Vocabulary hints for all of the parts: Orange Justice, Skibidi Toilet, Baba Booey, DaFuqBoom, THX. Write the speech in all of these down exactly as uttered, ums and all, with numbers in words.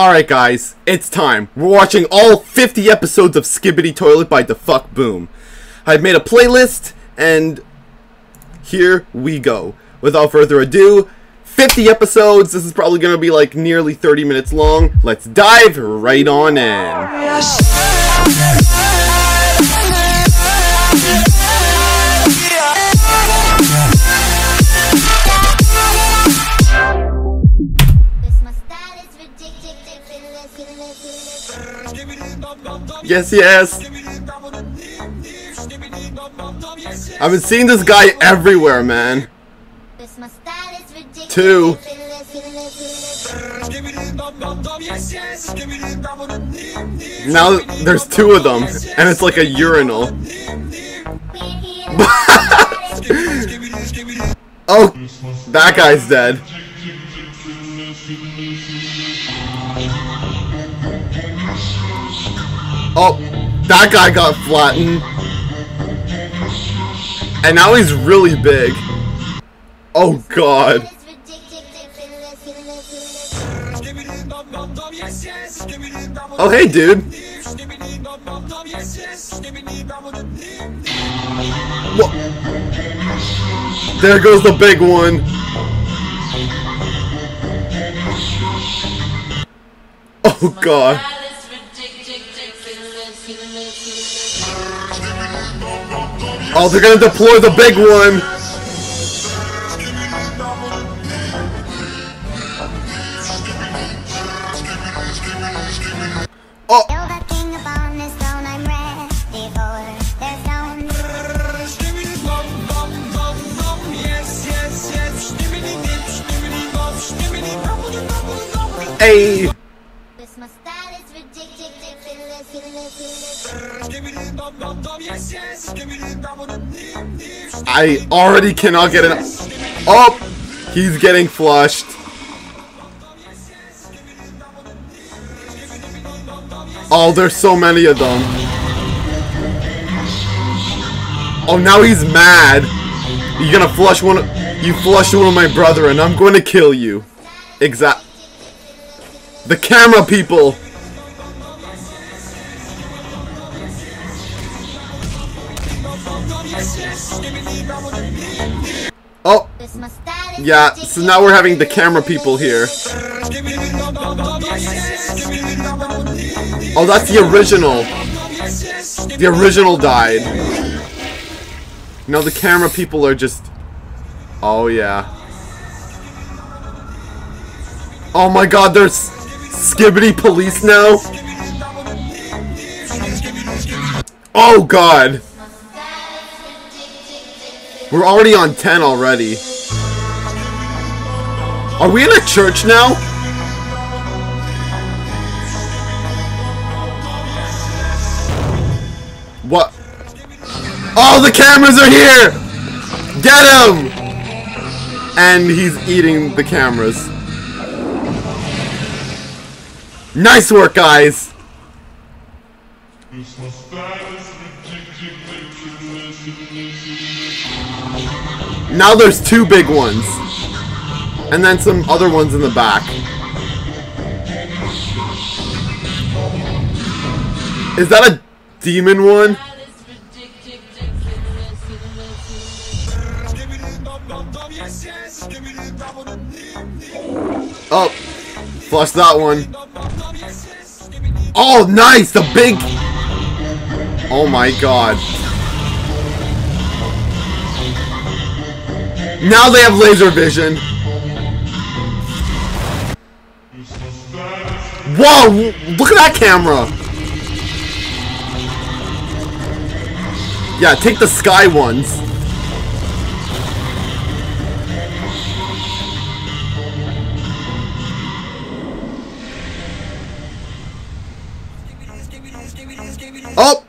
Alright guys, it's time. We're watching all fifty episodes of Skibidi Toilet by DaFuqBoom. I've made a playlist, and here we go. Without further ado, fifty episodes. This is probably going to be like nearly thirty minutes long. Let's dive right on in. Yes. Yes, yes. I've been seeing this guy everywhere, man. Two. Now there's two of them, and it's like a urinal. Oh, that guy's dead. Oh, that guy got flattened. And now he's really big. Oh god. Oh hey dude. Whoa. There goes the big one. Oh god. Oh, they're gonna deploy the big one! Oh! Hey! I already cannot get enough. Oh, he's getting flushed. Oh, there's so many of them. Oh, now he's mad. You're gonna flush one. Of, you flush one of my brethren. I'm going to kill you. Exact. The camera people. Oh, yeah, so now we're having the camera people here. Oh, that's the original. The original died. Now the camera people are just... Oh, yeah. Oh my god, there's Skibidi police now? Oh god. We're already on ten already. Are we in a church now? What? Oh, the cameras are here! Get him! And he's eating the cameras. Nice work, guys! Now there's two big ones. And then some other ones in the back. Is that a demon one? Oh, flush that one. Oh, nice! The big... Oh my god. Now they have laser vision. Whoa! Look at that camera! Yeah, take the sky ones. Oh!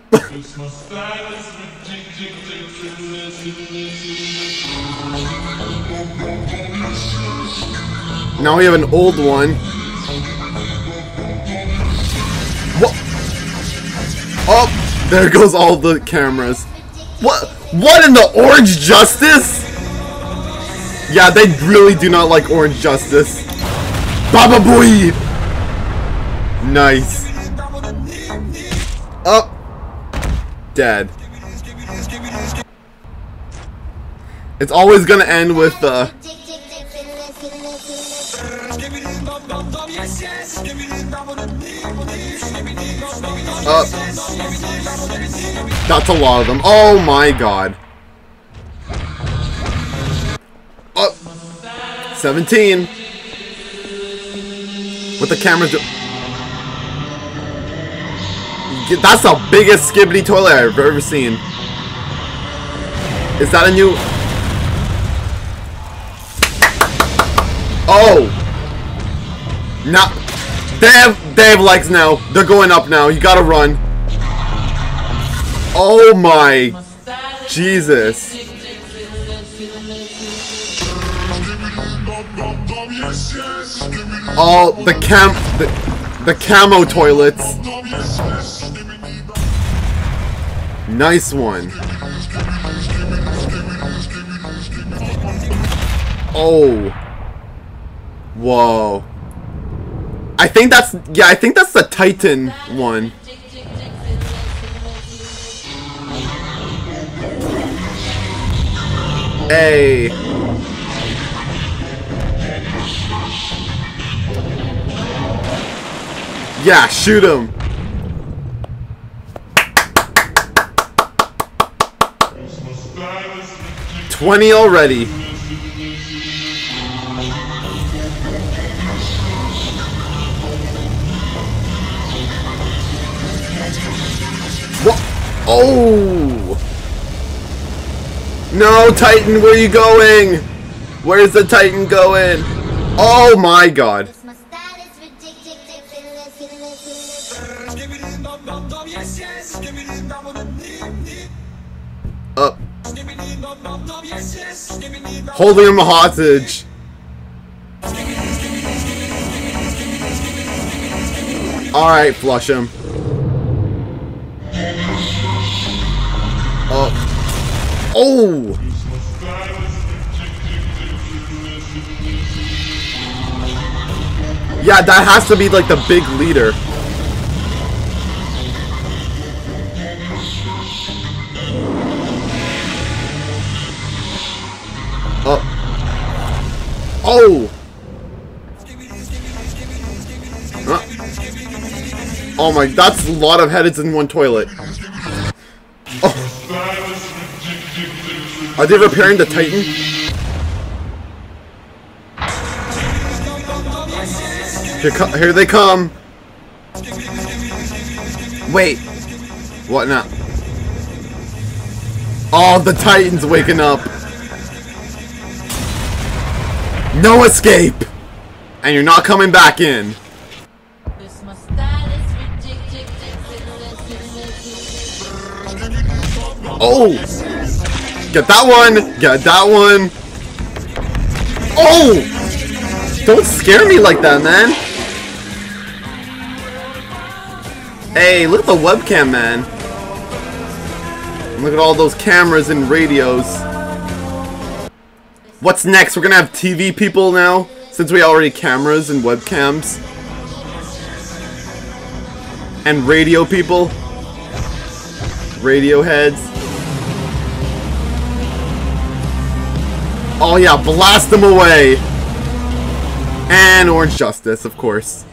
Now we have an old one. What? Oh, there goes all the cameras. What? What in the Orange Justice? Yeah, they really do not like Orange Justice. Baba Booey! Nice. Up. Dead. It's always gonna end with the uh... up. That's a lot of them. Oh my god. Up. seventeen. What the cameras do. That's the biggest Skibidi Toilet I've ever seen. Is that a new... Oh! Not... They have, they have legs now. They're going up now. You gotta run. Oh my... Jesus. Oh, the cam... The, the camo toilets. Nice one. Oh. Whoa. I think that's, yeah, I think that's the Titan one. Hey. Yeah, shoot him. twenty already. What? Oh! No, Titan, where are you going? Where's the Titan going? Oh my god. Up. Holding him hostage. Alright, flush him. Up. Oh! Yeah, that has to be like the big leader. Up. Oh! Uh. Oh my, that's a lot of heads in one toilet. Oh. Are they repairing the Titan? Here, co here they come! Wait! What now? Oh, the Titan's waking up! No escape! And you're not coming back in. Oh! Get that one! Get that one! Oh! Don't scare me like that, man! Hey, look at the webcam, man. And look at all those cameras and radios. What's next? We're gonna have T V people now, since we already cameras and webcams. And radio people. Radio heads. Oh yeah, blast them away! And Orange Justice, of course.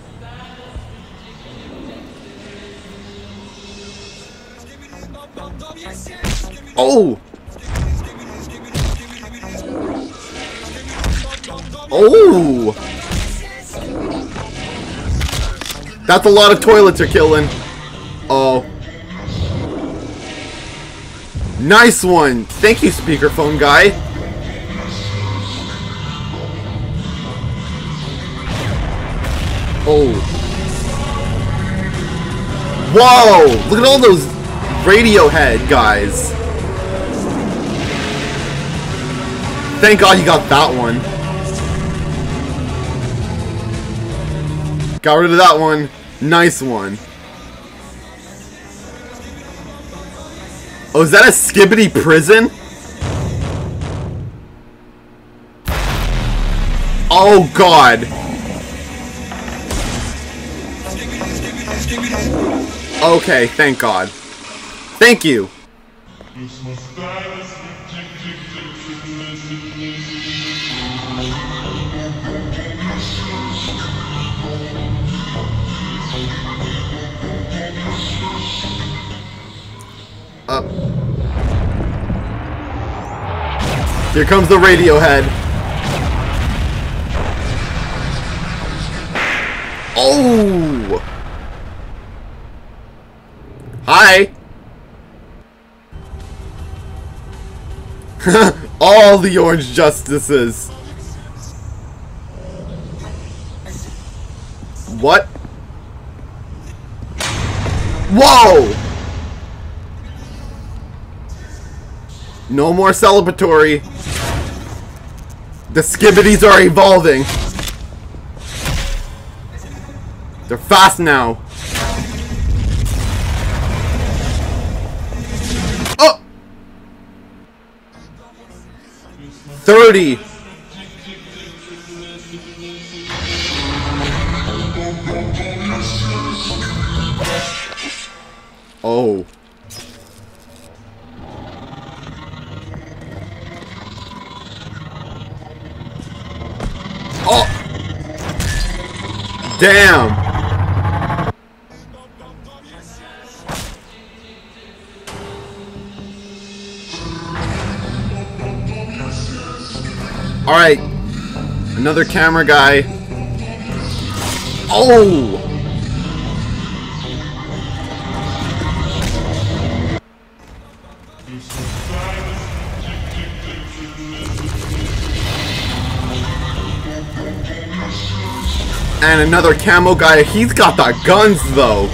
Oh! Oh! That's a lot of toilets you're killing. Oh. Nice one! Thank you, speakerphone guy. Oh. Whoa! Look at all those Radiohead guys. Thank God you got that one. Got rid of that one. Nice one. Oh, is that a Skibidi prison? Oh, God. Okay, thank God. Thank you. Up. Here comes the Radiohead. Oh! Hi! All the Orange Justices! What? Whoa! No more celebratory. The Skibidis are evolving. They're fast now. Oh! thirty. Oh. Damn! Alright. Another camera guy. Oh! And another camo guy. He's got the guns, though.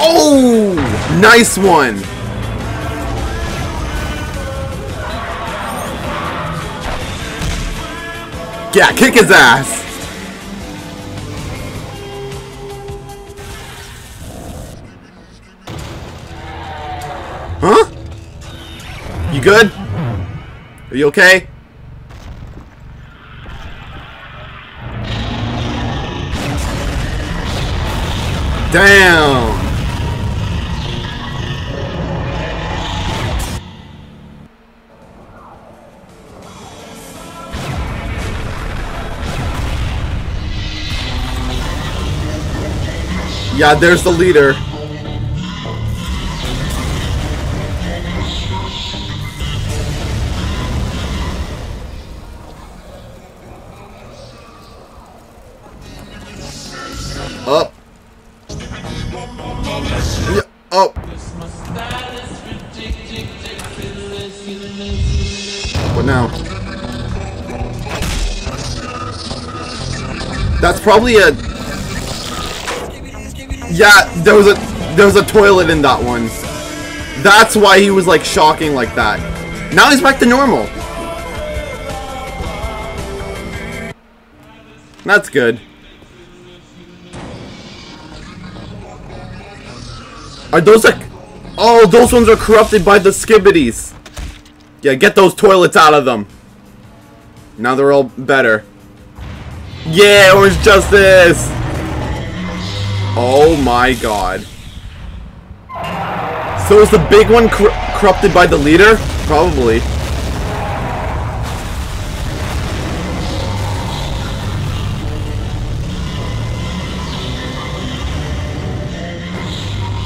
Oh! Nice one! Yeah, kick his ass! Huh? You good? Are you okay? Damn! Yeah, there's the leader. Up. Oh. What now? That's probably a. Yeah, there was a there was a toilet in that one. That's why he was like shocking like that. Now he's back to normal. That's good. Are those like... Oh, those ones are corrupted by the Skibidis. Yeah, get those toilets out of them. Now they're all better. Yeah, Orange Justice! Oh my god. So is the big one cor corrupted by the leader? Probably.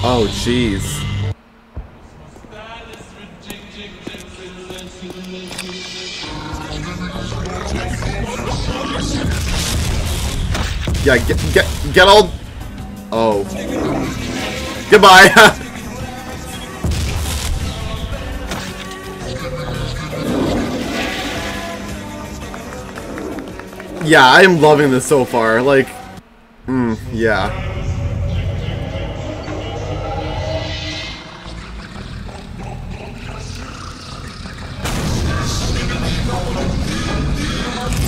Oh, jeez. Yeah, get, get, get all... Oh. Goodbye! Yeah, I am loving this so far, like... Mm, yeah.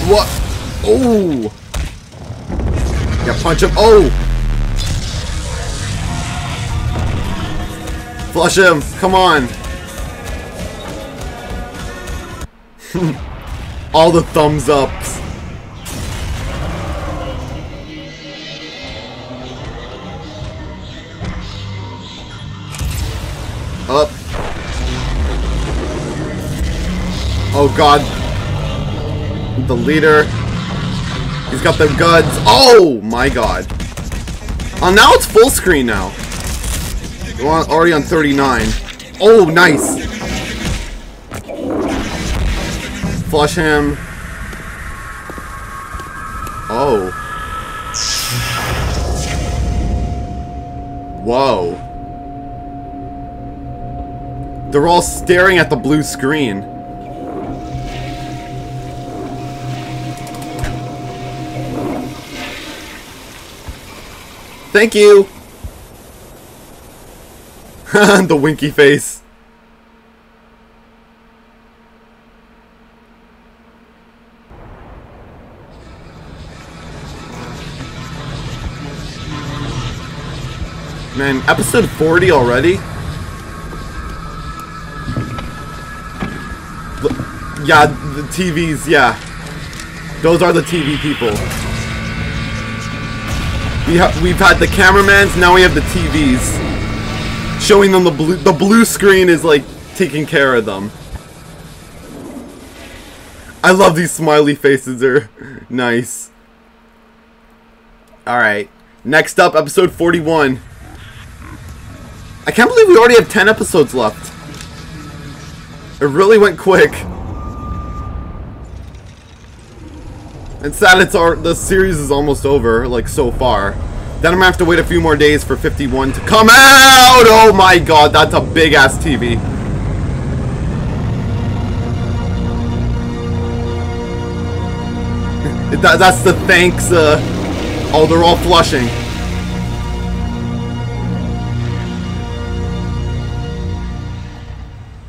What? Oh! Yeah, punch him. Oh! Flush him. Come on. All the thumbs ups. Oh god. The leader. He's got them guns. Oh my god. Oh, now it's full screen now. We're on, already on thirty-nine. Oh, nice. Flush him. Oh. Whoa. They're all staring at the blue screen. Thank you! The winky face. Man, episode forty already? Yeah, the T Vs, yeah. Those are the T V people. We have, we've had the cameramans, now we have the T Vs. Showing them the blue, the blue screen is like taking care of them. I love these smiley faces, they're nice. Alright, next up, episode forty-one. I can't believe we already have ten episodes left. It really went quick. And sad it's our, the series is almost over, like, so far. Then I'm gonna have to wait a few more days for fifty-one to come out! Oh my god, that's a big-ass T V. that, that's the thanks, uh... Oh, they're all flushing.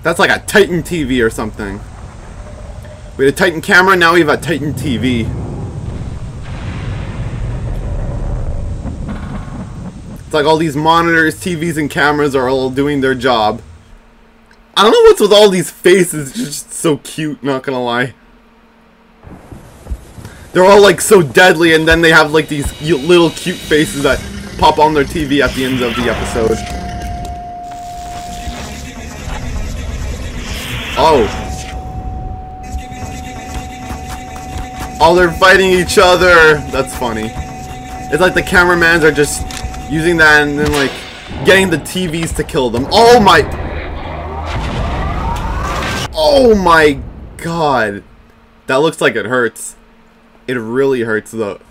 That's like a Titan T V or something. We had a Titan camera, now we have a Titan T V. It's like all these monitors, T Vs, and cameras are all doing their job. I don't know what's with all these faces, it's just so cute, not gonna lie. They're all like so deadly, and then they have like these little cute faces that pop on their T V at the end of the episode. Oh. Oh, they're fighting each other! That's funny. It's like the cameramans are just using that and then, like, getting the T Vs to kill them. Oh my... Oh my god. That looks like it hurts. It really hurts, though.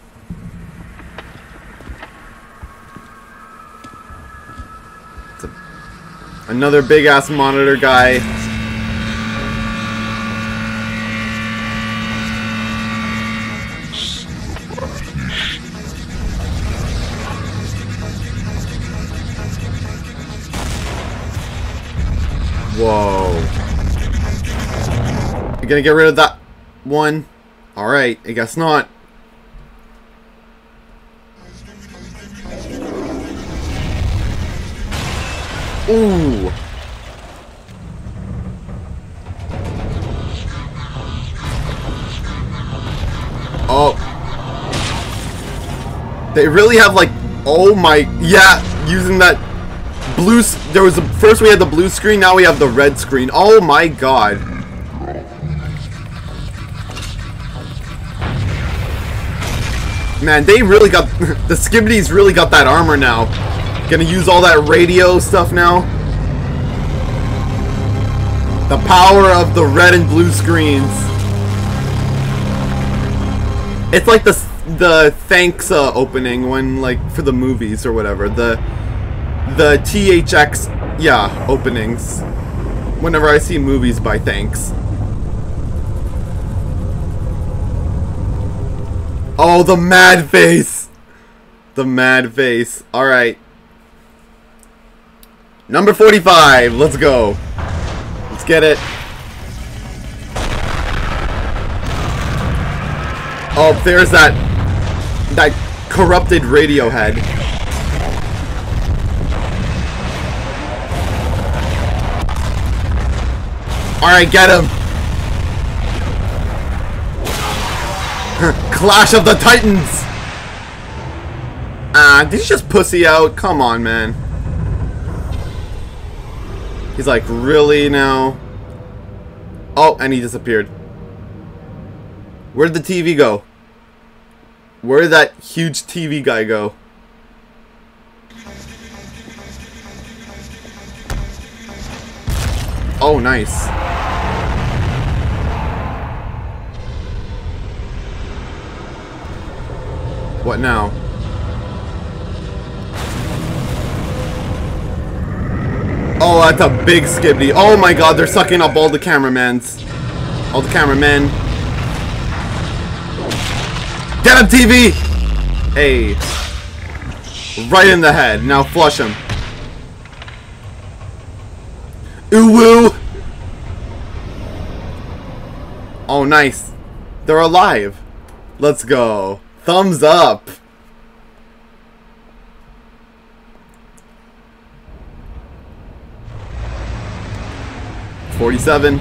It's a... Another big-ass monitor guy. Whoa. You gonna get rid of that one? Alright, I guess not. Ooh. Oh. They really have like, oh my, yeah, using that. Blue, there was a, first we had the blue screen, now we have the red screen. Oh my god. Man, they really got, the Skibidis really got that armor now. Gonna use all that radio stuff now. The power of the red and blue screens. It's like the, the thanks uh, opening when, like, for the movies or whatever. The... The T H X, yeah, openings. Whenever I see movies by thanks. Oh, the mad face! The mad face. Alright. Number forty-five, let's go. Let's get it. Oh, there's that... That corrupted Radiohead. Alright, get him! Clash of the Titans! Ah, did he just pussy out? Come on, man. He's like, really now? Oh, and he disappeared. Where did the T V go? Where did that huge T V guy go? Oh, nice. What now? Oh, that's a big Skibidi. Oh my god, they're sucking up all the cameramans. All the cameramen. Get him, T V! Hey. Right in the head. Now flush him. Ooh woo! Oh, nice. They're alive. Let's go. Thumbs up. forty-seven.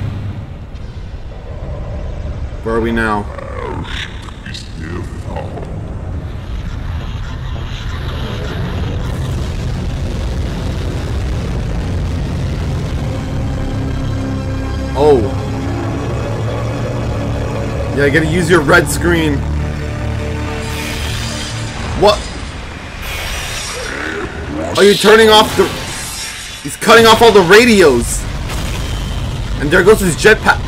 Where are we now? Oh. Yeah, you gotta use your red screen. What? Are you turning off the... He's cutting off all the radios. And there goes his jetpack.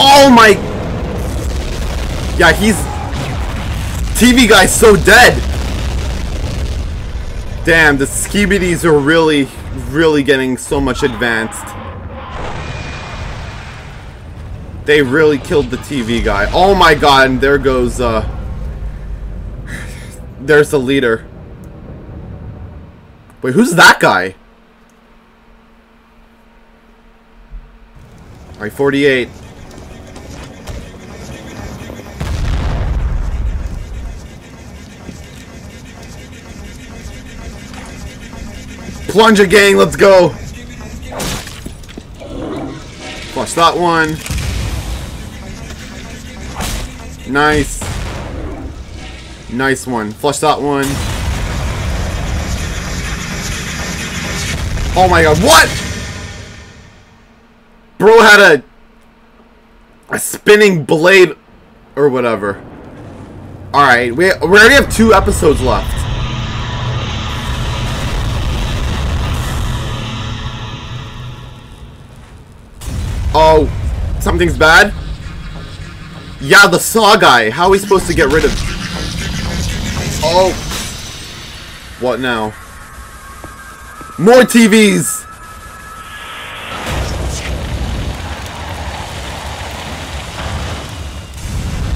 Oh my. Yeah, he's. T V guy's so dead. Damn, the Skibidis are really, really getting so much advanced. They really killed the T V guy. Oh my god, and there goes, uh. There's the leader. Wait, who's that guy? Alright, forty-eight. Plunger gang, let's go! Flush that one. Nice. Nice one. Flush that one. Oh my god, what? Bro had a a spinning blade or whatever. Alright, we, we already have two episodes left. Oh, something's bad? Yeah, the saw guy. How are we supposed to get rid of... Oh. What now? More T Vs!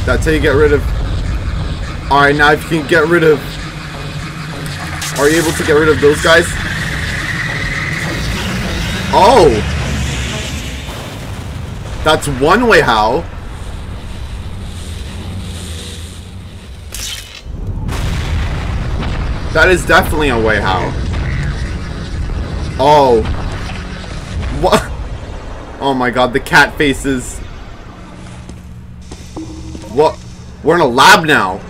That's how you get rid of... Alright, now if you can get rid of... Are you able to get rid of those guys? Oh! That's one way how. That is definitely a way how. Oh. What? Oh my god, the cat faces. What? We're in a lab now.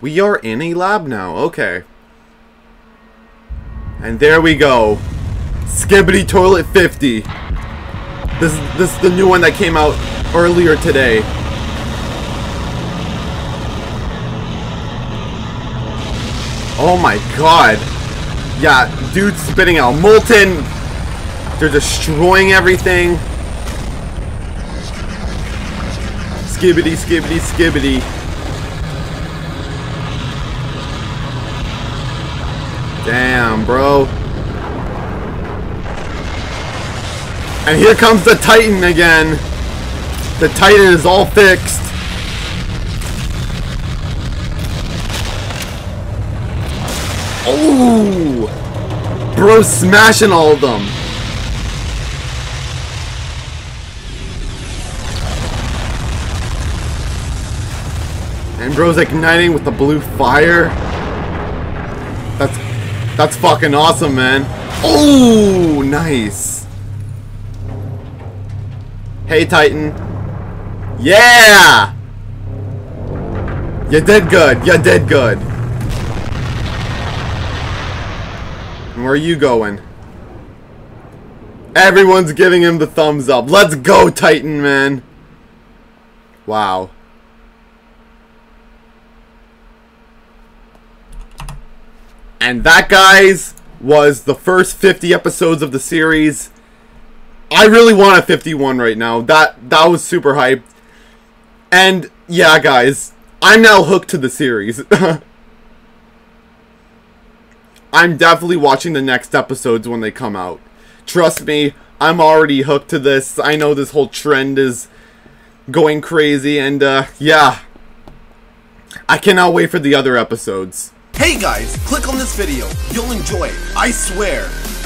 We are in a lab now. Okay. And there we go. Skibidi Toilet fifty. This, this is the new one that came out earlier today. Oh my god. Yeah, dude's spitting out molten. They're destroying everything. Skibidi, skibidi, skibidi. Damn, bro. And here comes the Titan again. The Titan is all fixed. Oh! Bro smashing all of them. And bro's igniting with the blue fire. That's that's fucking awesome, man. Oh, nice. Hey, Titan. Yeah! You did good. You did good. Where are you going? Everyone's giving him the thumbs up. Let's go, Titan, man. Wow. And that, guys, was the first fifty episodes of the series. I really want a fifty-one right now. That that was super hyped. And, yeah, guys, I'm now hooked to the series. I'm definitely watching the next episodes when they come out. Trust me, I'm already hooked to this. I know this whole trend is going crazy, and, uh, yeah. I cannot wait for the other episodes. Hey guys, click on this video. You'll enjoy it. I swear.